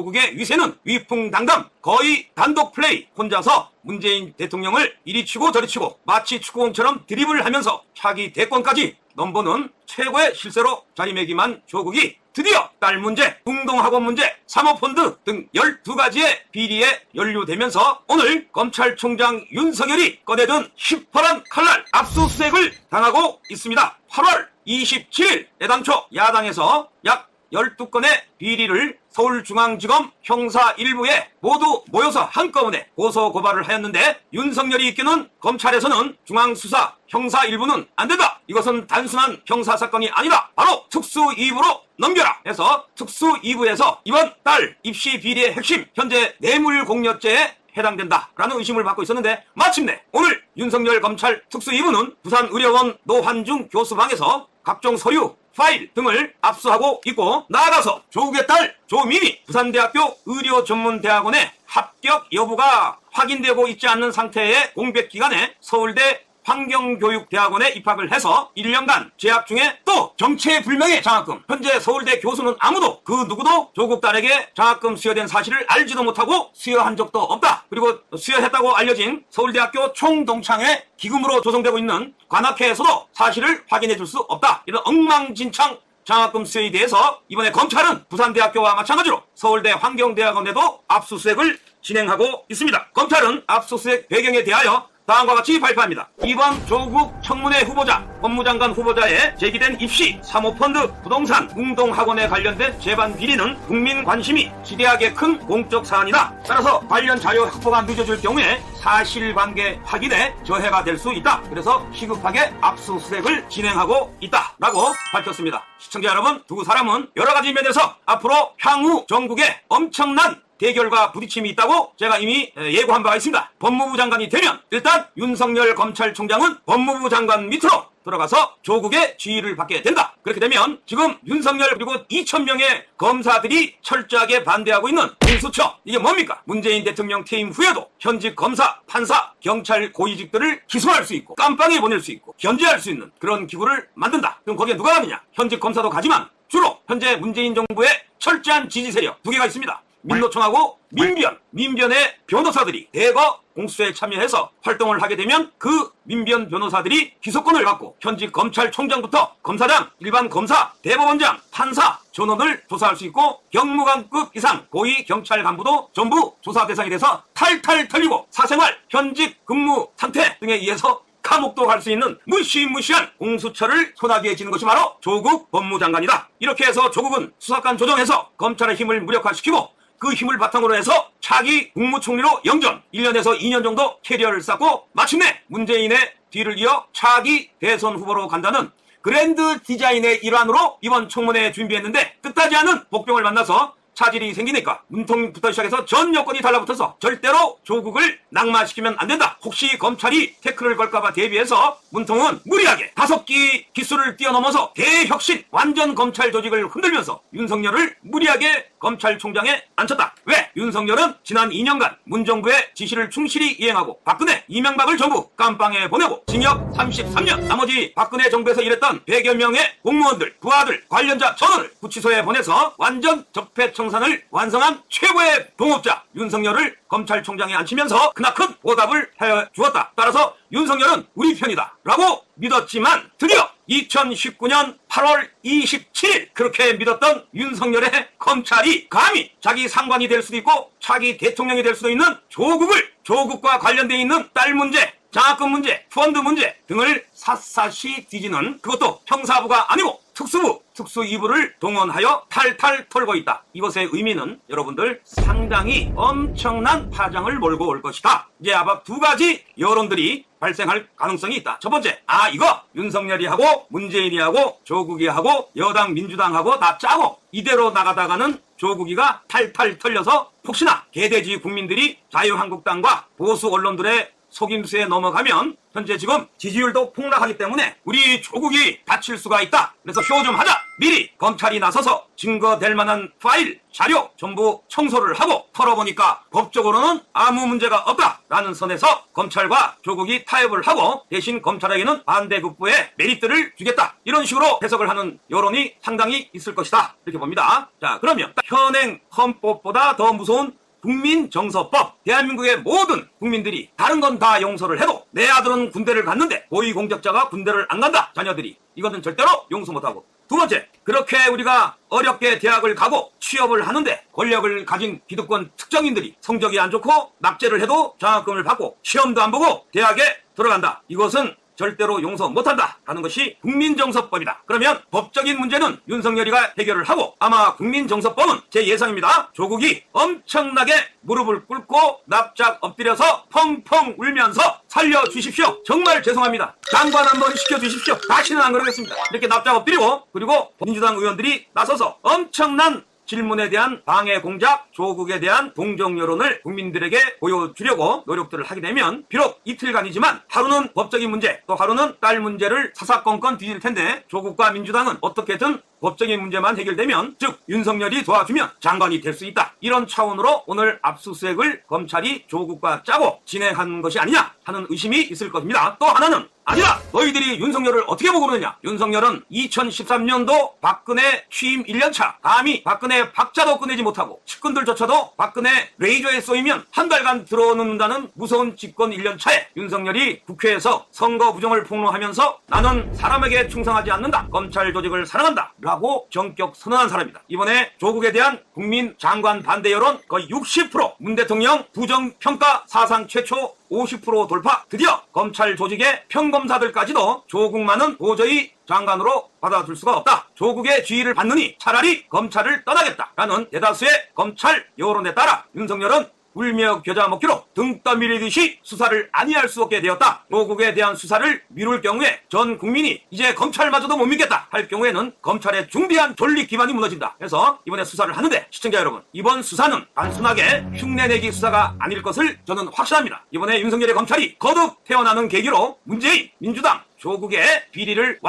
조국의 위세는 위풍당당, 거의 단독 플레이, 혼자서 문재인 대통령을 이리 치고 저리 치고 마치 축구공처럼 드리블을 하면서 차기 대권까지 넘보는 최고의 실세로 자리매김한 조국이 드디어 딸 문제, 공동학원 문제, 사모펀드 등 12가지의 비리에 연루되면서 오늘 검찰총장 윤석열이 꺼내든 시퍼런 칼날 압수수색을 당하고 있습니다. 8월 27일 애당초 야당에서 약 12건의 비리를 서울중앙지검 형사 1부에 모두 모여서 한꺼번에 고소고발을 하였는데, 윤석열이 이끄는 검찰에서는 중앙수사 형사 1부는 안된다, 이것은 단순한 형사사건이 아니다, 바로 특수 2부로 넘겨라 해서 특수 2부에서 이번 딸 입시 비리의 핵심, 현재 뇌물공여죄에 해당된다 라는 의심을 받고 있었는데, 마침내 오늘 윤석열 검찰 특수 2부는 부산의료원 노환중 교수방에서 각종 서류, 파일 등을 압수하고 있고, 나아가서 조국의 딸 조민이 부산대학교 의료전문대학원의 합격 여부가 확인되고 있지 않는 상태의 공백기간에 서울대 환경교육대학원에 입학을 해서 1년간 재학 중에 또 정체불명의 장학금, 현재 서울대 교수는 아무도 그 누구도 조국 딸에게 장학금 수여된 사실을 알지도 못하고 수여한 적도 없다, 그리고 수여했다고 알려진 서울대학교 총동창회 기금으로 조성되고 있는 관학회에서도 사실을 확인해 줄 수 없다, 이런 엉망진창 장학금 수여에 대해서 이번에 검찰은 부산대학교와 마찬가지로 서울대 환경대학원에도 압수수색을 진행하고 있습니다. 검찰은 압수수색 배경에 대하여 다음과 같이 발표합니다. 이번 조국 청문회 후보자, 법무장관 후보자의 제기된 입시, 사모펀드, 부동산, 공동학원에 관련된 재반 비리는 국민 관심이 지대하게 큰 공적 사안이다. 따라서 관련 자료 확보가 늦어질 경우에 사실관계 확인에 저해가 될 수 있다. 그래서 시급하게 압수수색을 진행하고 있다 라고 밝혔습니다. 시청자 여러분, 두 사람은 여러가지 면에서 앞으로 향후 전국에 엄청난 대결과 부딪힘이 있다고 제가 이미 예고한 바가 있습니다. 법무부 장관이 되면 일단 윤석열 검찰총장은 법무부 장관 밑으로 들어가서 조국의 지휘를 받게 된다. 그렇게 되면 지금 윤석열 그리고 2,000명의 검사들이 철저하게 반대하고 있는 공수처, 이게 뭡니까? 문재인 대통령 퇴임 후에도 현직 검사, 판사, 경찰 고위직들을 기소할 수 있고 깜빵에 보낼 수 있고 견제할 수 있는 그런 기구를 만든다. 그럼 거기에 누가 가느냐? 현직 검사도 가지만 주로 현재 문재인 정부의 철저한 지지 세력 두 개가 있습니다. 민노총하고 민변, 민변의 변호사들이 대거 공수처에 참여해서 활동을 하게 되면 그 민변 변호사들이 기소권을 갖고 현직 검찰총장부터 검사장, 일반 검사, 대법원장, 판사 전원을 조사할 수 있고 경무관급 이상 고위 경찰 간부도 전부 조사 대상이 돼서 탈탈 털리고 사생활, 현직 근무 상태 등에 의해서 감옥도 갈 수 있는 무시무시한 공수처를 손아귀에 쥐는 것이 바로 조국 법무장관이다. 이렇게 해서 조국은 수사권 조정해서 검찰의 힘을 무력화시키고 그 힘을 바탕으로 해서 차기 국무총리로 영전, 1년에서 2년 정도 캐리어를 쌓고 마침내 문재인의 뒤를 이어 차기 대선 후보로 간다는 그랜드 디자인의 일환으로 이번 청문회 준비했는데, 끝나지 않은 복병을 만나서 차질이 생기니까 문통부터 시작해서 전 여권이 달라붙어서 절대로 조국을 낙마시키면 안 된다. 혹시 검찰이 태클을 걸까봐 대비해서 문통은 무리하게 5끼 기수를 뛰어넘어서 대혁신, 완전 검찰 조직을 흔들면서 윤석열을 무리하게 검찰총장에 앉혔다. 왜? 윤석열은 지난 2년간 문정부의 지시를 충실히 이행하고 박근혜, 이명박을 전부 깜빵에 보내고 징역 33년, 나머지 박근혜 정부에서 일했던 100여 명의 공무원들, 부하들, 관련자 전원을 구치소에 보내서 완전 적폐청 청산을 완성한 최고의 동업자 윤석열을 검찰총장에 앉히면서 그나큰 보답을 해주었다. 따라서 윤석열은 우리 편이다 라고 믿었지만, 드디어 2019년 8월 27일 그렇게 믿었던 윤석열의 검찰이 감히 자기 상관이 될 수도 있고 차기 대통령이 될 수도 있는 조국을, 조국과 관련돼 있는 딸 문제, 장학금 문제, 펀드 문제 등을 샅샅이 뒤지는, 그것도 형사부가 아니고 특수부, 특수 2부를 동원하여 탈탈 털고 있다. 이것의 의미는 여러분들 상당히 엄청난 파장을 몰고 올 것이다. 이제 아마 두 가지 여론들이 발생할 가능성이 있다. 첫 번째, 이거 윤석열이 하고 문재인이 하고 조국이 하고 여당 민주당하고 다 짜고 이대로 나가다가는 조국이가 탈탈 털려서 혹시나 개돼지 국민들이 자유한국당과 보수 언론들의 속임수에 넘어가면 현재 지금 지지율도 폭락하기 때문에 우리 조국이 다칠 수가 있다. 그래서 쇼 좀 하자. 미리 검찰이 나서서 증거될 만한 파일, 자료 전부 청소를 하고 털어보니까 법적으로는 아무 문제가 없다라는 선에서 검찰과 조국이 타협을 하고 대신 검찰에게는 반대급부의 메리트를 주겠다. 이런 식으로 해석을 하는 여론이 상당히 있을 것이다. 이렇게 봅니다. 자, 그러면 현행 헌법보다 더 무서운 국민정서법. 대한민국의 모든 국민들이 다른 건 다 용서를 해도 내 아들은 군대를 갔는데 고위공직자가 군대를 안 간다. 자녀들이. 이거는 절대로 용서 못하고. 두 번째, 그렇게 우리가 어렵게 대학을 가고 취업을 하는데 권력을 가진 기득권 특정인들이 성적이 안 좋고 낙제를 해도 장학금을 받고 시험도 안 보고 대학에 들어간다. 이것은 절대로 용서 못한다 라는 것이 국민정서법이다. 그러면 법적인 문제는 윤석열이가 해결을 하고 아마 국민정서법은 제 예상입니다. 조국이 엄청나게 무릎을 꿇고 납작 엎드려서 펑펑 울면서 살려주십시오. 정말 죄송합니다. 장관 한번 시켜주십시오. 다시는 안 그러겠습니다. 이렇게 납작 엎드리고 그리고 민주당 의원들이 나서서 엄청난 질문에 대한 방해 공작, 조국에 대한 동정 여론을 국민들에게 보여주려고 노력들을 하게 되면 비록 이틀간이지만 하루는 법적인 문제, 또 하루는 딸 문제를 사사건건 뒤질 텐데 조국과 민주당은 어떻게든 법적인 문제만 해결되면, 즉 윤석열이 도와주면 장관이 될 수 있다. 이런 차원으로 오늘 압수수색을 검찰이 조국과 짜고 진행한 것이 아니냐 하는 의심이 있을 것입니다. 또 하나는 아니라 너희들이 윤석열을 어떻게 보고 그러느냐. 윤석열은 2013년도 박근혜 취임 1년차 감히 박근혜 박자도 꺼내지 못하고 측근들조차도 박근혜 레이저에 쏘이면 한 달간 들어놓는다는 무서운 집권 1년차에 윤석열이 국회에서 선거 부정을 폭로하면서 나는 사람에게 충성하지 않는다. 검찰 조직을 사랑한다. 라고 전격 선언한 사람이다. 이번에 조국에 대한 국민 장관 반대 여론 거의 60%, 문 대통령 부정평가 사상 최초 50% 돌파, 드디어 검찰 조직의 평검사들까지도 조국만은 도저히 장관으로 받아줄 수가 없다. 조국의 지위를 받느니 차라리 검찰을 떠나겠다라는 대다수의 검찰 여론에 따라 윤석열은 울며 겨자 먹기로 등 떠밀리듯이 수사를 안이할 수 없게 되었다. 조국에 대한 수사를 미룰 경우에 전 국민이 이제 검찰마저도 못 믿겠다 할 경우에는 검찰의 중대한 존립 기반이 무너진다. 그래서 이번에 수사를 하는데 시청자 여러분, 이번 수사는 단순하게 흉내내기 수사가 아닐 것을 저는 확신합니다. 이번에 윤석열의 검찰이 거듭 태어나는 계기로 문재인, 민주당, 조국의 비리를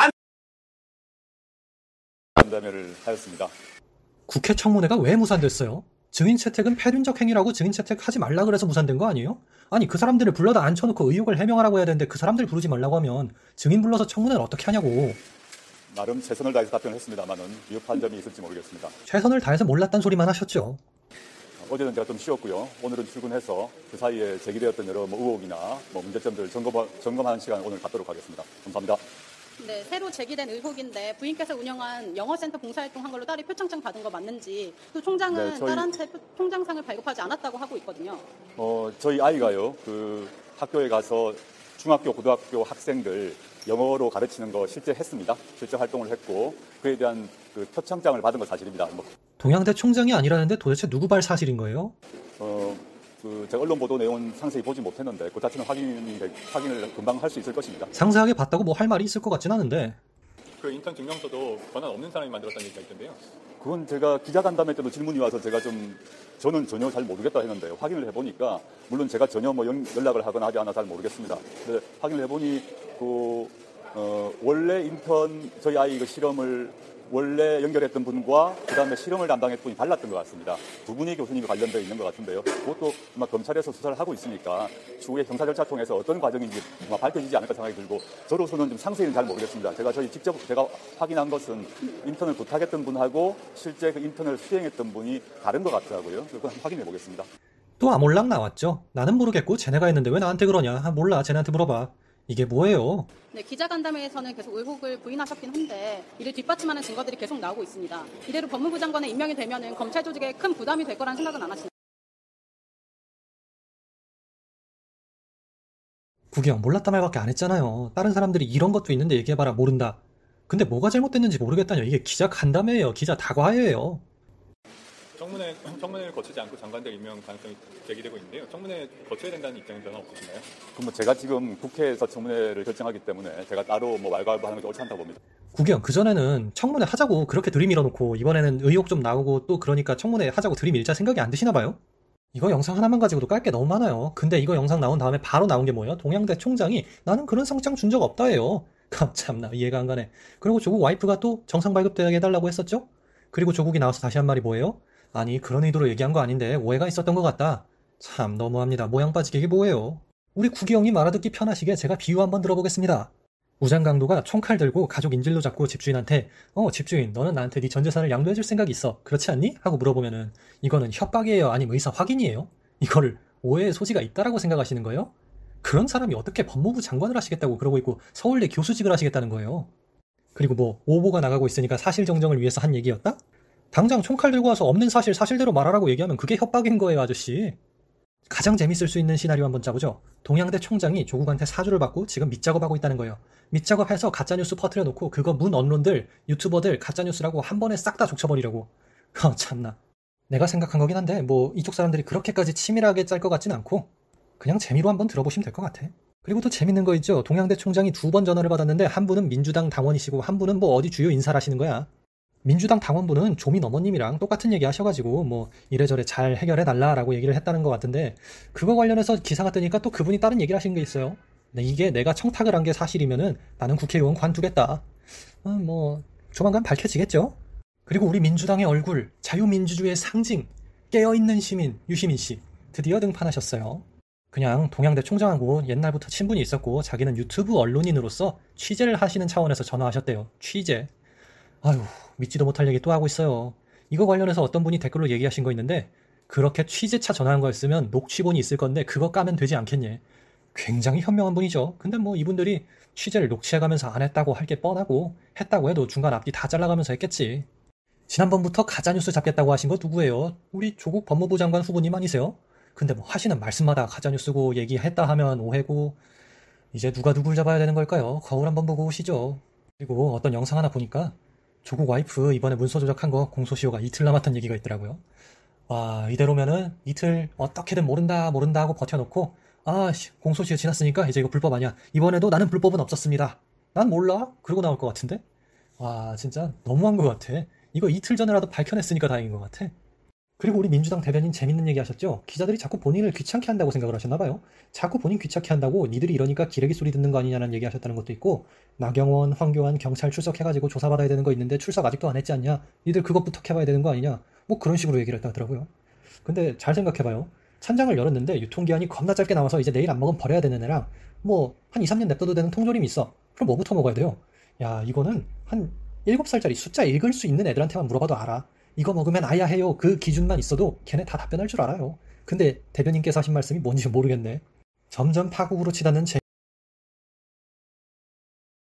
간담회를 하였습니다. 국회 청문회가 왜 무산됐어요? 증인 채택은 패륜적 행위라고 증인 채택하지 말라 그래서 무산된 거 아니에요? 아니 그 사람들을 불러다 앉혀놓고 의혹을 해명하라고 해야 되는데 그 사람들 부르지 말라고 하면 증인 불러서 청문회를 어떻게 하냐고. 나름 최선을 다해서 답변을 했습니다만은 위협한 점이 있을지 모르겠습니다. 최선을 다해서 몰랐단 소리만 하셨죠. 어제는 제가 좀 쉬었고요. 오늘은 출근해서 그 사이에 제기되었던 여러 의혹이나 문제점들 점검하는 시간 오늘 갖도록 하겠습니다. 감사합니다. 네, 새로 제기된 의혹인데 부인께서 운영한 영어센터 봉사활동 한 걸로 딸이 표창장 받은 거 맞는지, 또 총장은 네, 딸한테 통장상을 발급하지 않았다고 하고 있거든요. 저희 아이가요, 그 학교에 가서 중학교, 고등학교 학생들 영어로 가르치는 거 실제 했습니다. 실제 활동을 했고 그에 대한 그 표창장을 받은 거 사실입니다. 동양대 총장이 아니라는데 도대체 누구 발 사실인 거예요? 제가 언론 보도 내용은 상세히 보지 못했는데 그 자체는 확인을 금방 할 수 있을 것입니다. 상세하게 봤다고 뭐 할 말이 있을 것 같진 않은데. 그 인턴 증명서도 권한 없는 사람이 만들었다는 얘기가 있던데요. 그건 제가 기자간담회 때도 질문이 와서 제가 좀 저는 전혀 잘 모르겠다 했는데 확인을 해보니까, 물론 제가 전혀 뭐 연락을 하거나 하지 않아 잘 모르겠습니다. 근데 확인을 해보니 원래 인턴 저희 아이 그 실험을 원래 연결했던 분과 그다음에 실험을 담당했던 분이 달랐던 것 같습니다. 두 분이 교수님과 관련되어 있는 것 같은데요. 그것도 아마 검찰에서 수사를 하고 있으니까 추후에 경사 절차 통해서 어떤 과정인지 아마 밝혀지지 않을까 생각이 들고, 저로서는 좀 상세히는 잘 모르겠습니다. 제가 확인한 것은 인턴을 부탁했던 분하고 실제 그 인턴을 수행했던 분이 다른 것 같더라고요. 그건 확인해 보겠습니다. 또 아몰락 나왔죠. 나는 모르겠고 쟤네가 했는데 왜 나한테 그러냐. 아, 몰라. 쟤네한테 물어봐. 이게 뭐예요? 네, 기자간담회에서는 계속 의혹을 부인하셨긴 한데 이를 뒷받침하는 증거들이 계속 나오고 있습니다. 이대로 법무부 장관에 임명이 되면은 검찰 조직에 큰 부담이 될 거란 생각은 안 하시나요? 구경 몰랐다 말밖에 안 했잖아요. 다른 사람들이 이런 것도 있는데 얘기해봐라 모른다. 근데 뭐가 잘못됐는지 모르겠다뇨. 이게 기자간담회예요. 기자 다과회예요. 청문회를 거치지 않고 장관들 임명 가능성이 제기되고 있는데요. 청문회 거쳐야 된다는 입장은 변화 없으시나요? 그럼 뭐 제가 지금 국회에서 청문회를 결정하기 때문에 제가 따로 뭐 왈가왈부하는 게 옳지 않다고 봅니다. 구경, 그전에는 청문회 하자고 그렇게 들이밀어놓고 이번에는 의혹 좀 나오고 또 그러니까 청문회 하자고 들이밀자 생각이 안 드시나 봐요? 이거 영상 하나만 가지고도 깔 게 너무 많아요. 근데 이거 영상 나온 다음에 바로 나온 게 뭐예요? 동양대 총장이 나는 그런 상장 준 적 없다예요. 참나 이해가 안 가네. 그리고 조국 와이프가 또 정상 발급되게 해달라고 했었죠? 그리고 조국이 나와서 다시 한 말이 뭐예요? 아니 그런 의도로 얘기한 거 아닌데 오해가 있었던 것 같다. 참 너무합니다. 모양 빠지게 이게 뭐예요? 우리 구기형님 알아듣기 편하시게 제가 비유 한번 들어보겠습니다. 우장강도가 총칼 들고 가족 인질로 잡고 집주인한테 집주인 너는 나한테 네 전재산을 양도해줄 생각이 있어. 그렇지 않니? 하고 물어보면은 이거는 협박이에요? 아니면 의사 확인이에요? 이거를 오해의 소지가 있다라고 생각하시는 거예요? 그런 사람이 어떻게 법무부 장관을 하시겠다고 그러고 있고 서울대 교수직을 하시겠다는 거예요. 그리고 뭐 오보가 나가고 있으니까 사실정정을 위해서 한 얘기였다? 당장 총칼 들고 와서 없는 사실 사실대로 말하라고 얘기하면 그게 협박인 거예요, 아저씨. 가장 재밌을 수 있는 시나리오 한번 짜보죠. 동양대 총장이 조국한테 사주를 받고 지금 밑작업하고 있다는 거예요. 밑작업해서 가짜뉴스 퍼뜨려놓고 그거 문 언론들, 유튜버들 가짜뉴스라고 한 번에 싹 다 족쳐버리려고. 참나. 내가 생각한 거긴 한데 뭐 이쪽 사람들이 그렇게까지 치밀하게 짤 것 같진 않고 그냥 재미로 한번 들어보시면 될 것 같아. 그리고 또 재밌는 거 있죠. 동양대 총장이 2번 전화를 받았는데 한 분은 민주당 당원이시고 한 분은 뭐 어디 주요 인사라시는 거야. 민주당 당원분은 조민 어머님이랑 똑같은 얘기 하셔가지고 뭐 이래저래 잘 해결해달라라고 얘기를 했다는 것 같은데 그거 관련해서 기사가 뜨니까 또 그분이 다른 얘기를 하신 게 있어요. 근데 이게 내가 청탁을 한 게 사실이면은 나는 국회의원 관두겠다. 뭐 조만간 밝혀지겠죠? 그리고 우리 민주당의 얼굴, 자유민주주의의 상징, 깨어있는 시민 유시민 씨 드디어 등판하셨어요. 그냥 동양대 총장하고 옛날부터 친분이 있었고 자기는 유튜브 언론인으로서 취재를 하시는 차원에서 전화하셨대요. 취재. 아유, 믿지도 못할 얘기 또 하고 있어요. 이거 관련해서 어떤 분이 댓글로 얘기하신 거 있는데 그렇게 취재차 전화한 거였으면 녹취본이 있을 건데 그거 까면 되지 않겠니? 굉장히 현명한 분이죠. 근데 뭐 이분들이 취재를 녹취해가면서 안 했다고 할 게 뻔하고 했다고 해도 중간 앞뒤 다 잘라가면서 했겠지. 지난번부터 가짜뉴스 잡겠다고 하신 거 누구예요? 우리 조국 법무부 장관 후보님 아니세요? 근데 뭐 하시는 말씀마다 가짜뉴스고 얘기했다 하면 오해고 이제 누가 누굴 잡아야 되는 걸까요? 거울 한번 보고 오시죠. 그리고 어떤 영상 하나 보니까 조국 와이프 이번에 문서 조작한 거 공소시효가 이틀 남았다는 얘기가 있더라고요. 와 이대로면은 이틀 어떻게든 모른다 하고 버텨놓고 아씨 공소시효 지났으니까 이제 이거 불법 아니야. 이번에도 나는 불법은 없었습니다. 난 몰라. 그러고 나올 것 같은데? 와 진짜 너무한 것 같아. 이거 이틀 전에라도 밝혀냈으니까 다행인 것 같아. 그리고 우리 민주당 대변인 재밌는 얘기 하셨죠? 기자들이 자꾸 본인을 귀찮게 한다고 생각을 하셨나봐요. 자꾸 본인 귀찮게 한다고 니들이 이러니까 기레기 소리 듣는 거 아니냐는 얘기 하셨다는 것도 있고 나경원, 황교안 경찰 출석해가지고 조사받아야 되는 거 있는데 출석 아직도 안 했지 않냐? 니들 그것부터 해봐야 되는 거 아니냐? 뭐 그런 식으로 얘기를 했다 하더라고요. 근데 잘 생각해봐요. 찬장을 열었는데 유통기한이 겁나 짧게 나와서 이제 내일 안 먹으면 버려야 되는 애랑 뭐 한 2-3년 냅둬도 되는 통조림이 있어. 그럼 뭐부터 먹어야 돼요? 야 이거는 한 7살짜리 숫자 읽을 수 있는 애들한테만 물어봐도 알아. 이거 먹으면 아야 해요. 그 기준만 있어도 걔네 다 답변할 줄 알아요. 근데 대변인께서 하신 말씀이 뭔지 모르겠네. 점점 파국으로 치닫는